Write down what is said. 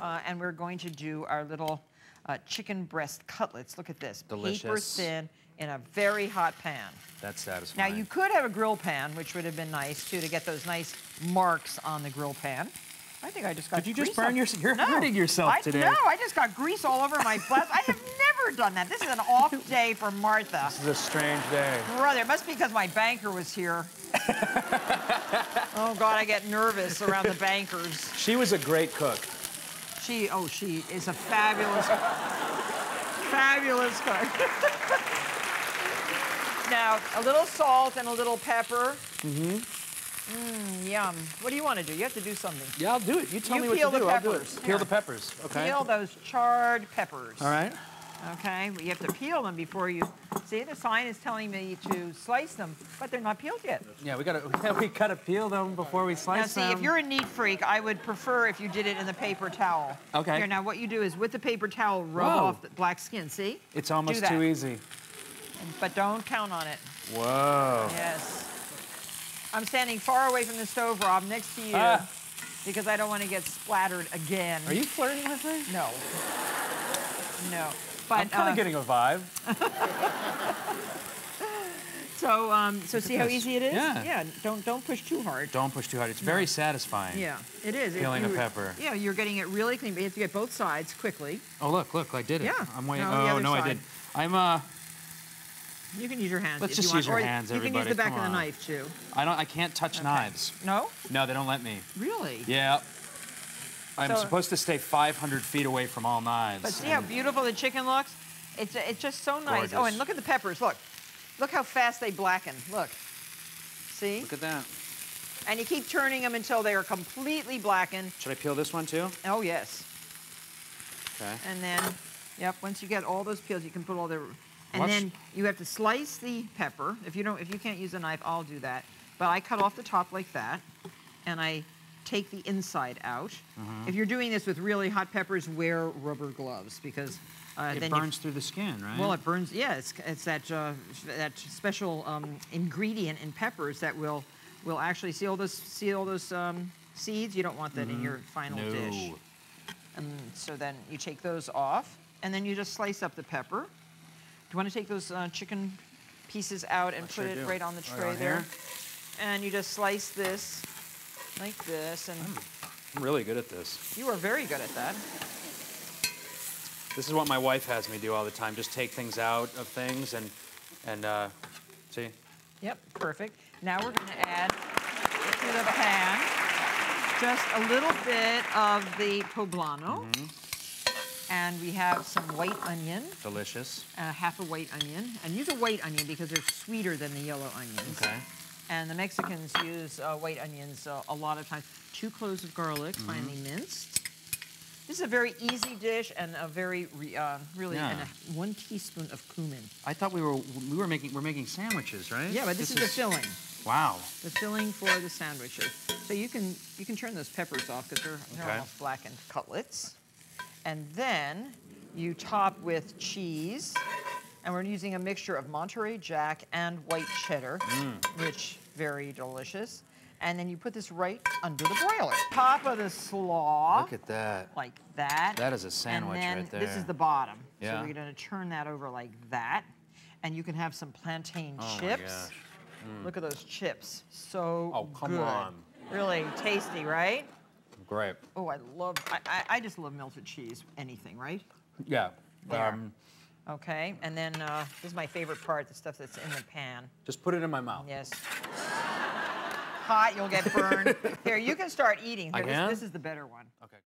And we're going to do our little chicken breast cutlets. Look at this. Delicious. Paper thin in a very hot pan. That's satisfying. Now, you could have a grill pan, which would have been nice, too, to get those nice marks on the grill pan. I think I just got grease. Did you just burn yourself? You're hurting yourself today. No, I just got grease all over my flesh. I have never done that. This is an off day for Martha. This is a strange day. Brother, it must be because my banker was here. Oh, God, I get nervous around the bankers. She was a great cook. She is a fabulous, fabulous cook. Now, a little salt and a little pepper. Mm-hmm. Yum. What do you want to do? You have to do something. Yeah, I'll do it. You tell me what to do. I'll do it. Peel the peppers. Okay. Peel those charred peppers. All right. Okay. Well, you have to peel them before you. See, the sign is telling me to slice them, but they're not peeled yet. Yeah, we gotta peel them before we slice them. Now, see, if you're a neat freak, I would prefer if you did it in the paper towel. Okay. Here, now what you do is with the paper towel, rub off the black skin. See? It's almost too easy. But don't count on it. Whoa. Yes. I'm standing far away from the stove, Rob, next to you, because I don't want to get splattered again. Are you flirting with me? No. No. But, I'm kind of getting a vibe. So see how easy it is? Yeah. Yeah. Don't push too hard. Don't push too hard. It's very satisfying. Yeah, it is. Peeling a pepper. Yeah, you're getting it really clean. But you have to get both sides quickly. Oh, look, I did it. Yeah. I'm waiting. No, I did. You can use your hands. Let's just use your hands, everybody. You can use the back of the knife too. I can't touch knives. No? No, they don't let me. Really? Yeah. I'm supposed to stay 500 feet away from all knives. But see how beautiful the chicken looks? It's just so nice. Gorgeous. Oh, and look at the peppers. Look how fast they blacken. Look. See? Look at that. And you keep turning them until they are completely blackened. Should I peel this one too? Oh, yes. Okay. And then, yep, once you get all those peels, you can put all the... And then you have to slice the pepper. If you can't use a knife, I'll do that. But I cut off the top like that, and I take the inside out. Mm-hmm. If you're doing this with really hot peppers, wear rubber gloves because it burns through the skin, right? Well, it burns. Yeah, it's that special ingredient in peppers that will actually see all those seeds. You don't want that in your final dish. So then you take those off, and then you just slice up the pepper. Do you want to take those chicken pieces out and put it right on the tray there? And you just slice this like this. And I'm really good at this. You are very good at that. This is what my wife has me do all the time. Just take things out of things and see? Yep, perfect. Now we're going to add to the pan just a little bit of the poblano. And we have some white onion. Delicious. Half a white onion. And use a white onion because they're sweeter than the yellow onions. Okay. And the Mexicans use white onions a lot of times. 2 cloves of garlic, finely minced. This is a very easy dish and a very and 1 teaspoon of cumin. I thought we're making sandwiches, right? Yeah, but this is the filling. Wow. The filling for the sandwiches. So you can turn those peppers off because they're almost blackened cutlets. And then you top with cheese. And we're using a mixture of Monterey Jack and white cheddar, which very delicious. And then you put this right under the broiler. Top of the slaw. Look at that. Like that. That is a sandwich right there. This is the bottom. Yeah. So we're going to turn that over like that. And you can have some plantain chips. My gosh. Look at those chips. So good. Really tasty, right? Great. Oh, I just love melted cheese. Anything, right? Yeah. Okay, and then this is my favorite part, the stuff that's in the pan. Just put it in my mouth. Yes. Hot, you'll get burned. Here, you can start eating. This is the better one. Okay.